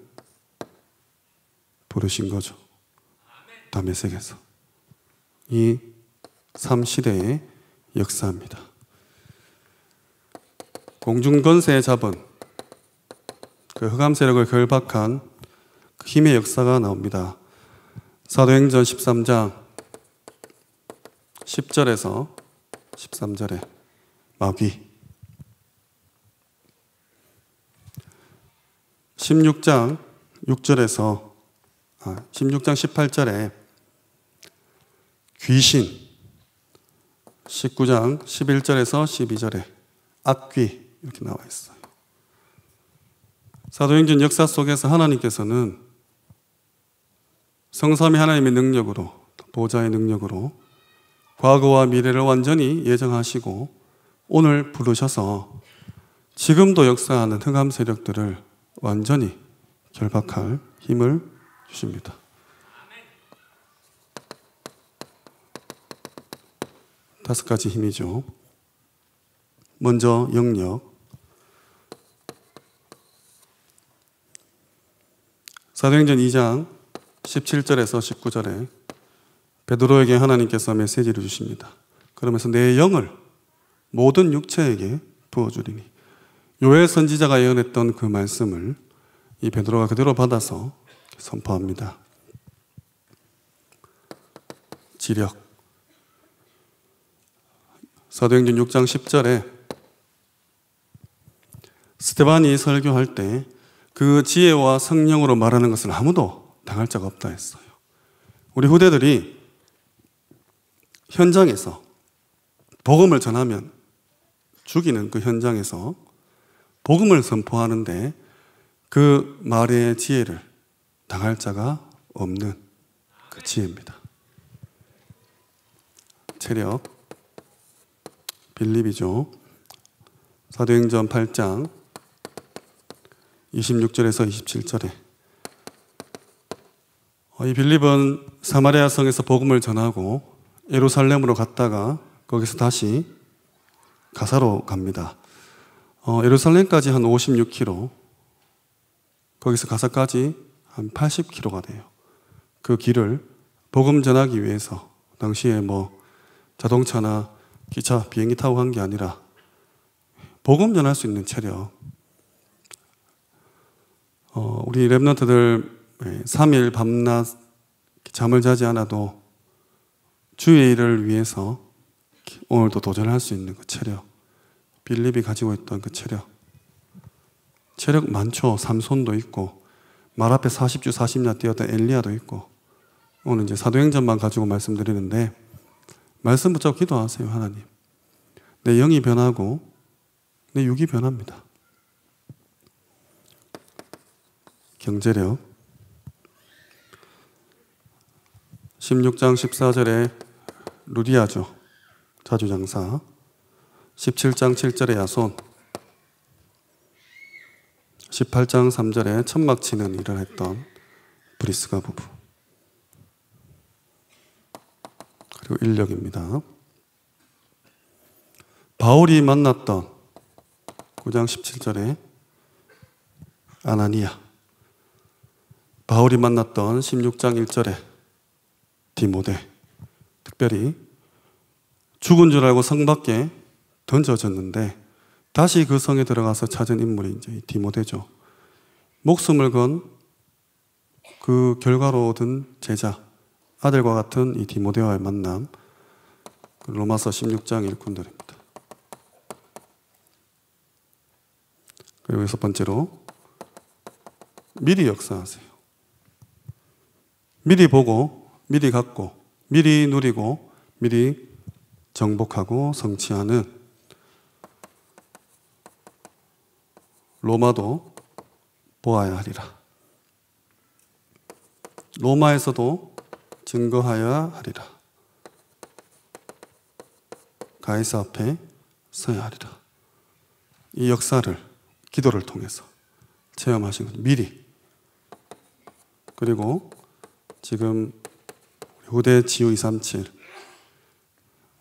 부르신 거죠. 다메섹에서. 이 삼시대의 역사입니다. 공중권세에 잡은 그 흑암세력을 결박한 그 힘의 역사가 나옵니다. 사도행전 십삼장 십절에서 십삼절에 마귀, 십육장 육절에서 십팔절에 귀신, 십구장 십일절에서 십이절에 악귀, 이렇게 나와 있어요. 사도행전 역사 속에서 하나님께서는 성삼위 하나님의 능력으로, 보좌의 능력으로 과거와 미래를 완전히 예정하시고 오늘 부르셔서 지금도 역사하는 흑암 세력들을 완전히 결박할 힘을 주십니다. 다섯 가지 힘이죠. 먼저 영역. 사도행전 이 장 십칠 절에서 십구 절에 베드로에게 하나님께서 메시지를 주십니다. 그러면서 내 영을 모든 육체에게 부어주리니, 요엘 선지자가 예언했던 그 말씀을 이 베드로가 그대로 받아서 선포합니다. 지력. 사도행전 육 장 십 절에 스데반이 설교할 때 그 지혜와 성령으로 말하는 것을 아무도 당할 자가 없다 했어요. 우리 후대들이 현장에서 복음을 전하면, 죽이는 그 현장에서 복음을 선포하는데 그 말의 지혜를 당할 자가 없는 그 지혜입니다. 체력. 빌립이죠. 사도행전 팔 장 이십육 절에서 이십칠 절에 이 빌립은 사마리아 성에서 복음을 전하고 예루살렘으로 갔다가 거기서 다시 가사로 갑니다. 어, 예루살렘까지 한 오십육 킬로미터, 거기서 가사까지 한 팔십 킬로미터가 돼요. 그 길을 복음 전하기 위해서, 당시에 뭐 자동차나 기차, 비행기 타고 간 게 아니라 복음 전할 수 있는 체력. 어, 우리 랩런트들 삼 일 밤낮 잠을 자지 않아도 주의 일을 위해서 오늘도 도전할 수 있는 그 체력. 빌립이 가지고 있던 그 체력. 체력 많죠. 삼손도 있고, 말 앞에 사십 주 사십 야 뛰었던 엘리야도 있고. 오늘 이제 사도행전만 가지고 말씀드리는데, 말씀 붙잡고 기도하세요. 하나님, 내 영이 변하고 내 육이 변합니다. 경제력. 십육 장 십사 절에 루디아죠. 자주장사. 십칠 장 칠 절에 야손. 십팔 장 삼 절에 천막 치는 일을 했던 브리스가 부부. 그리고 인력입니다. 바울이 만났던 구 장 십칠 절에 아나니아. 바울이 만났던 십육 장 일 절에 디모데. 특별히 죽은 줄 알고 성 밖에 던져졌는데 다시 그 성에 들어가서 찾은 인물이 이제 디모데죠. 목숨을 건 그 결과로 얻은 제자, 아들과 같은 이 디모데와의 만남. 로마서 십육 장 일꾼들입니다. 그리고 여섯 번째로 미리 역사하세요. 미리 보고, 미리 갖고, 미리 누리고, 미리 정복하고 성취하는. 로마도 보아야 하리라. 로마에서도 증거하여야 하리라. 가이사 앞에 서야 하리라. 이 역사를 기도를 통해서 체험하신 것, 미리. 그리고 지금 후대 지우 이백삼십칠,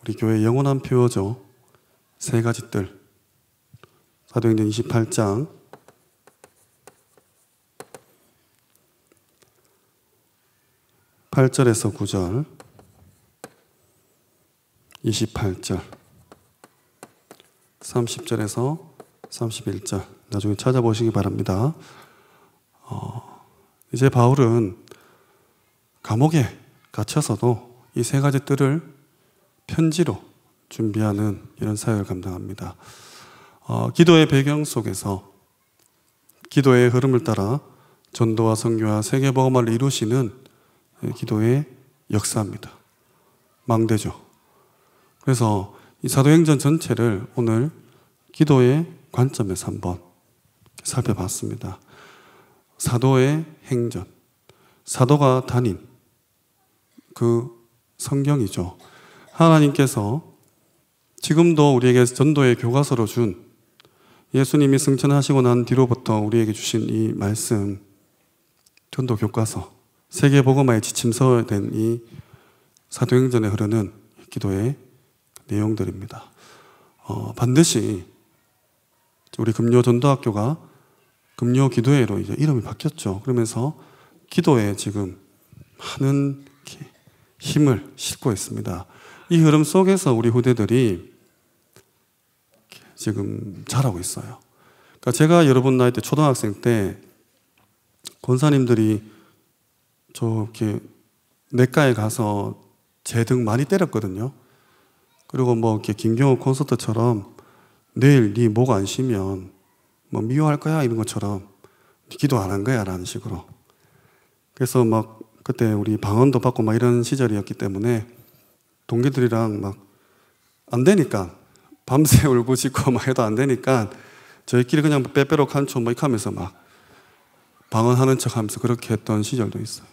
우리 교회의 영원한 표어죠. 세 가지 뜰. 사도행전 이십팔 장 팔 절에서 구 절, 이십팔 절, 삼십 절에서 삼십일 절. 나중에 찾아보시기 바랍니다. 어, 이제 바울은 감옥에 갇혀서도 이 세 가지 뜰을 편지로 준비하는 이런 사역을 감당합니다. 어, 기도의 배경 속에서 기도의 흐름을 따라 전도와 선교와 세계복음화를 이루시는 기도의 역사입니다. 망대죠. 그래서 이 사도행전 전체를 오늘 기도의 관점에서 한번 살펴봤습니다. 사도의 행전, 사도가 다닌 그 성경이죠. 하나님께서 지금도 우리에게 전도의 교과서로 준 예수님이 승천하시고 난 뒤로부터 우리에게 주신 이 말씀, 전도 교과서, 세계복음화의 지침서에 된 이 사도행전에 흐르는 기도의 내용들입니다. 어, 반드시 우리 금요전도학교가 금요기도회로 이제 이름이 바뀌었죠. 그러면서 기도에 지금 많은 힘을 싣고 있습니다. 이 흐름 속에서 우리 후대들이 지금 자라고 있어요. 그러니까 제가 여러분 나이 때 초등학생 때 권사님들이 저렇게 내과에 가서 제 등 많이 때렸거든요. 그리고 뭐 이렇게 김경호 콘서트처럼 내일 네 목 안 쉬면 뭐 미워할 거야 이런 것처럼 기도 안 한 거야 라는 식으로. 그래서 막 그때 우리 방언도 받고 막 이런 시절이었기 때문에 동기들이랑 막 안 되니까 밤새 울고 짖고 막 해도 안 되니까 저희끼리 그냥 빼빼록 한초 막 하면서 막 방언하는 척 하면서 그렇게 했던 시절도 있어요.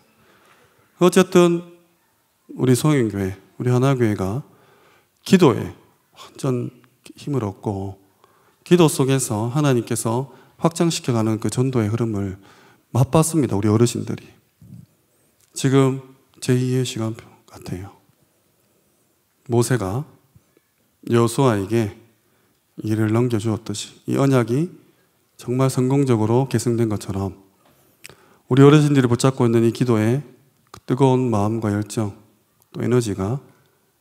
어쨌든 우리 성인교회, 우리 하나교회가 기도에 완전 힘을 얻고 기도 속에서 하나님께서 확장시켜가는 그 전도의 흐름을 맛봤습니다. 우리 어르신들이. 지금 제이의 시간표 같아요. 모세가 여호수아에게 일을 넘겨주었듯이 이 언약이 정말 성공적으로 계승된 것처럼 우리 어르신들이 붙잡고 있는 이 기도의 그 뜨거운 마음과 열정 또 에너지가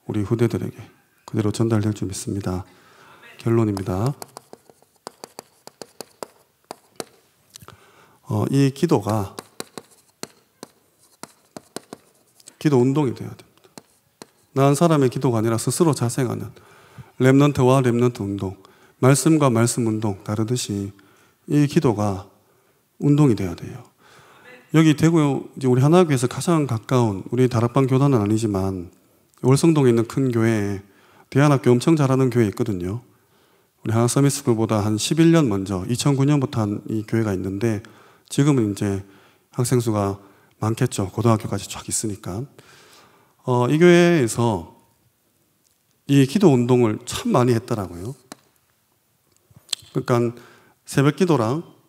우리 후대들에게 그대로 전달될 줄 믿습니다. 결론입니다. 어, 이 기도가 기도 운동이 되어야 됩니다. 나 한 사람의 기도가 아니라 스스로 자생하는 렘넌트와 렘넌트 운동, 말씀과 말씀 운동 다르듯이 이 기도가 운동이 되어야 돼요. 여기 대구 이제 우리 하나교회에서 가장 가까운 우리 다락방 교단은 아니지만 월성동에 있는 큰 교회에 대안학교 엄청 잘하는 교회 있거든요. 우리 하나 서밋스쿨보다 한 십일 년 먼저 이천구 년부터 한 이 교회가 있는데 지금은 이제 학생 수가 많겠죠. 고등학교까지 쫙 있으니까. 어, 이 교회에서 이 기도 운동을 참 많이 했더라고요. 그러니까 새벽 기도랑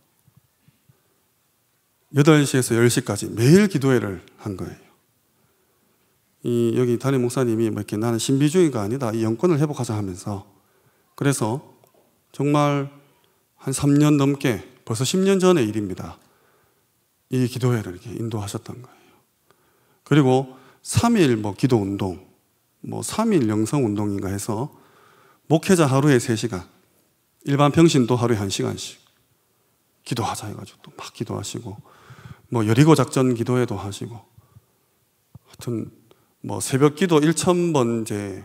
여덟 시에서 열 시까지 매일 기도회를 한 거예요. 이 여기 담임 목사님이 뭐 이렇게 나는 신비주의가 아니다. 이 영권을 회복하자 하면서 그래서 정말 한 삼 년 넘게 벌써 십 년 전의 일입니다. 이 기도회를 이렇게 인도하셨던 거예요. 그리고 삼 일 뭐 기도운동, 뭐 삼 일 영성운동인가 해서 목회자 하루에 세 시간, 일반 평신도 하루에 한 시간씩 기도하자 해가지고 또 막 기도하시고 뭐 여리고 작전 기도회도 하시고 하여튼 뭐 새벽 기도 천 번제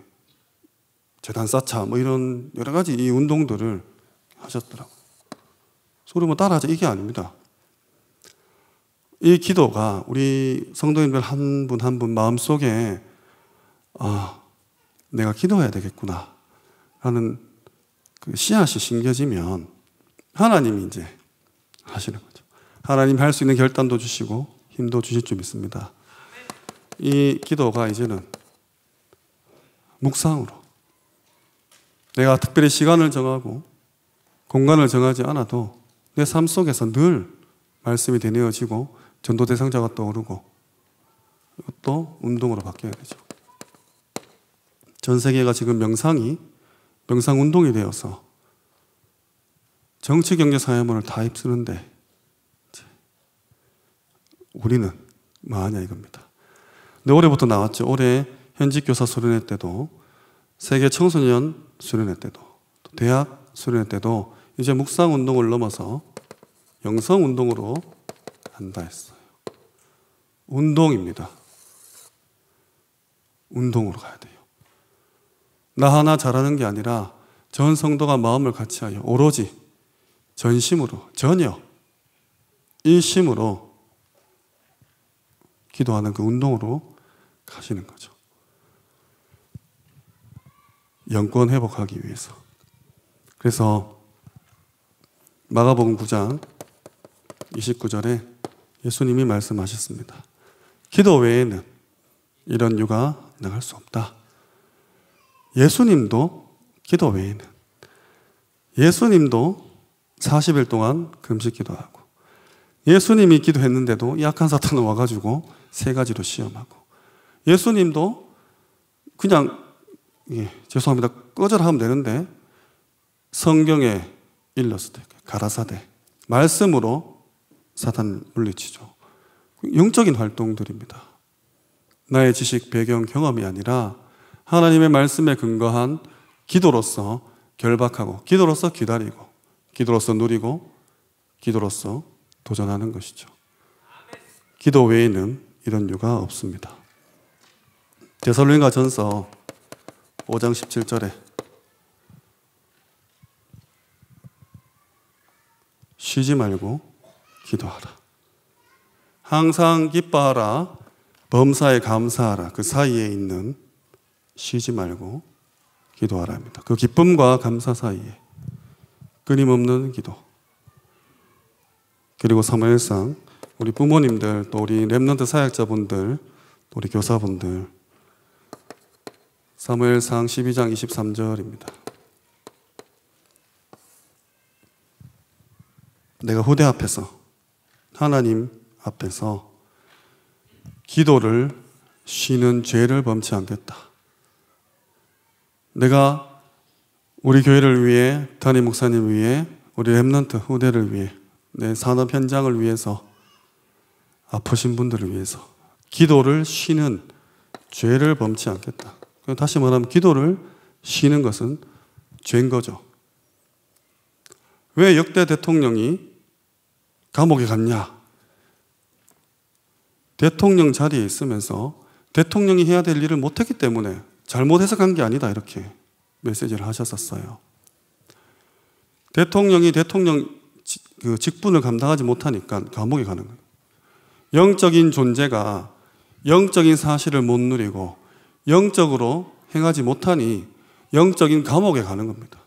재단 쌓자 뭐 이런 여러 가지 이 운동들을 하셨더라고요. 소리 뭐 따라하자 이게 아닙니다. 이 기도가 우리 성도님들 한 분 한 분 마음속에 아 내가 기도해야 되겠구나 라는 그 씨앗이 심겨지면 하나님이 이제 하시는 거죠. 하나님 할 수 있는 결단도 주시고 힘도 주실 줄 믿습니다. 이 기도가 이제는 묵상으로 내가 특별히 시간을 정하고 공간을 정하지 않아도 내 삶 속에서 늘 말씀이 되뇌어지고 전도 대상자가 떠오르고 또 운동으로 바뀌어야 되죠. 전 세계가 지금 명상이 명상 운동이 되어서 정치, 경제, 사회문을 다 휩쓰는데 우리는 뭐하냐 이겁니다. 근데 올해부터 나왔죠. 올해 현직 교사 수련회 때도 세계 청소년 수련회 때도 대학 수련회 때도 이제 묵상 운동을 넘어서 영성 운동으로 한다 했어요. 운동입니다. 운동으로 가야 돼요. 나 하나 잘하는 게 아니라 전 성도가 마음을 같이하여 오로지 전심으로 전혀 일심으로 기도하는 그 운동으로 가시는 거죠. 영권 회복하기 위해서. 그래서 마가복음 구 장 이십구 절에 예수님이 말씀하셨습니다. 기도 외에는 이런 유가 나갈 수 없다. 예수님도 기도 외에는 예수님도 사십 일 동안 금식 기도하고 예수님이 기도했는데도 약한 사탄은 와가지고 세 가지로 시험하고 예수님도 그냥 예, 죄송합니다. 꺼져라 하면 되는데 성경에 일렀을 때 가라사대 말씀으로 사탄을 물리치죠. 영적인 활동들입니다. 나의 지식, 배경, 경험이 아니라 하나님의 말씀에 근거한 기도로서 결박하고 기도로서 기다리고 기도로서 누리고 기도로서 도전하는 것이죠. 기도 외에는 이런 유가 없습니다. 데살로니가전서 오 장 십칠 절에 쉬지 말고 기도하라. 항상 기뻐하라. 범사에 감사하라. 그 사이에 있는 쉬지 말고 기도하라 합니다. 그 기쁨과 감사 사이에 끊임없는 기도. 그리고 사무엘상 우리 부모님들 또 우리 렘넌트 사역자분들 또 우리 교사분들 사무엘상 십이 장 이십삼 절입니다. 내가 후대 앞에서 하나님 앞에서 기도를 쉬는 죄를 범치 않겠다. 내가 우리 교회를 위해 담임 목사님 위해 우리 렘넌트 후대를 위해 내 산업 현장을 위해서 아프신 분들을 위해서 기도를 쉬는 죄를 범치 않겠다. 다시 말하면 기도를 쉬는 것은 죄인 거죠. 왜 역대 대통령이 감옥에 갔냐? 대통령 자리에 있으면서 대통령이 해야 될 일을 못했기 때문에 잘못해서 간 게 아니다 이렇게 메시지를 하셨었어요. 대통령이 대통령 직분을 감당하지 못하니까 감옥에 가는 거예요. 영적인 존재가 영적인 사실을 못 누리고 영적으로 행하지 못하니 영적인 감옥에 가는 겁니다.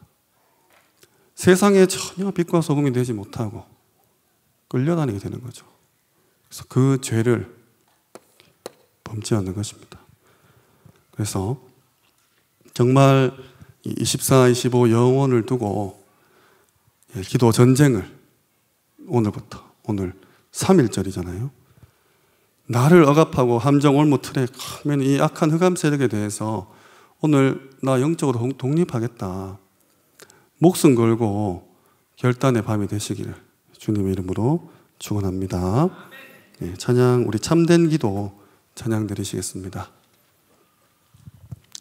세상에 전혀 빛과 소금이 되지 못하고 끌려다니게 되는 거죠. 그래서 그 죄를 범치 않는 것입니다. 그래서 정말 이십사, 이십오 영혼을 두고 기도 전쟁을 오늘부터 오늘 삼 일절이잖아요. 나를 억압하고 함정 올무 틀에 가면 이 악한 흑암 세력에 대해서 오늘 나 영적으로 독립하겠다. 목숨 걸고 결단의 밤이 되시기를 주님의 이름으로 축원합니다. 예, 찬양 우리 참된 기도 찬양 드리시겠습니다.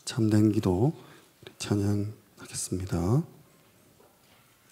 참된 기도 찬양하겠습니다.